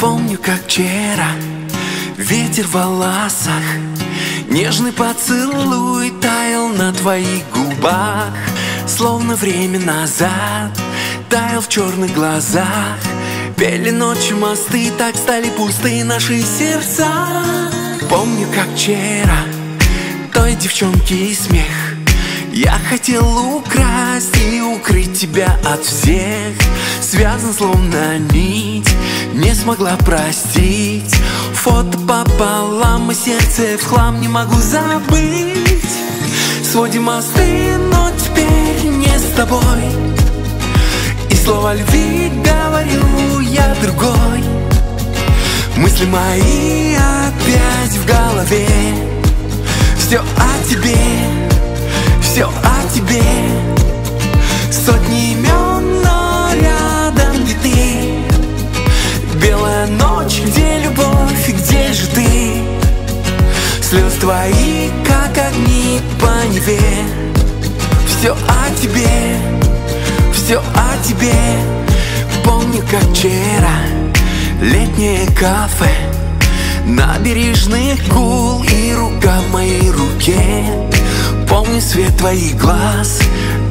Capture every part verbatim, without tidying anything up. Помню, как вчера ветер в волосах, нежный поцелуй таял на твоих губах, словно время назад таял в черных глазах. Пели ночью мосты, так стали пусты наши сердца. Помню, как вчера той девчонки смех я хотел украсть и укрыть тебя от всех. Связан словно нить, не смогла простить. Фото пополам и сердце в хлам, не могу забыть. Сводим мосты, но теперь не с тобой. И слова любви говорю я другой. Мысли мои опять в голове. Все о тебе, все о тебе. Сотни имен, но рядом не ты. Белая ночь, где любовь и где же ты? Слез твои, как огни по Неве. Все о тебе, все о тебе. Помню, как вчера летнее кафе, набережных гул и рука в моей руке. Помню свет твоих глаз,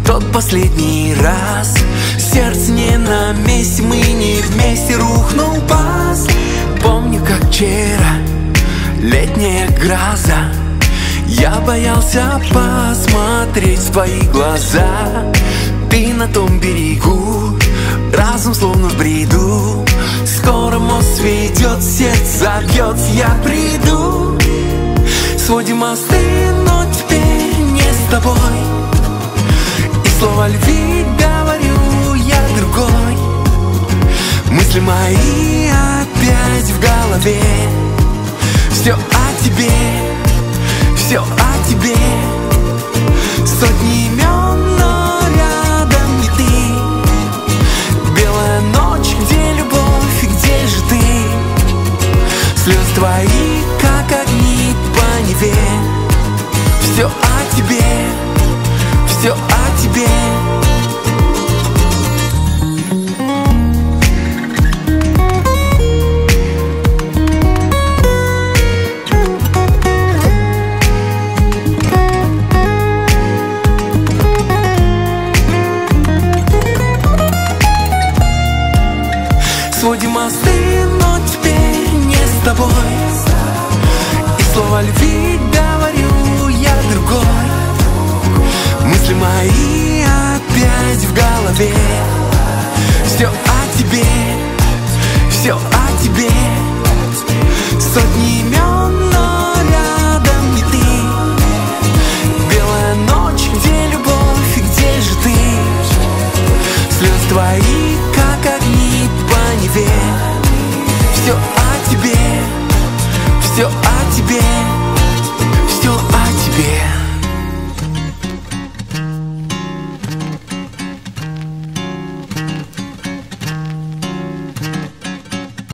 тот последний раз. Сердце не на месте, мы не вместе, рухнул пас. Помню, как вчера летняя гроза, я боялся посмотреть в твои глаза. Ты на том берегу, разум словно в бреду. Скоро мост сведет, сердце бьется, я приду. Сводим мосты, но теперь не с тобой. И слова любви говорю я другой. Мысли мои опять в голове. Все о тебе, все о тебе. Сотни имен, но рядом не ты. Белая ночь, где любовь и где же ты? Слез твои, как огни по Неве. Все о тебе, все о тебе. Сводим мосты, но теперь не с тобой. И слова любви говорю я другой. Мысли мои опять в голове. Все о тебе, все о тебе. Сотни имен, но рядом не ты. Белая ночь, где любовь и где же ты? Слез твои.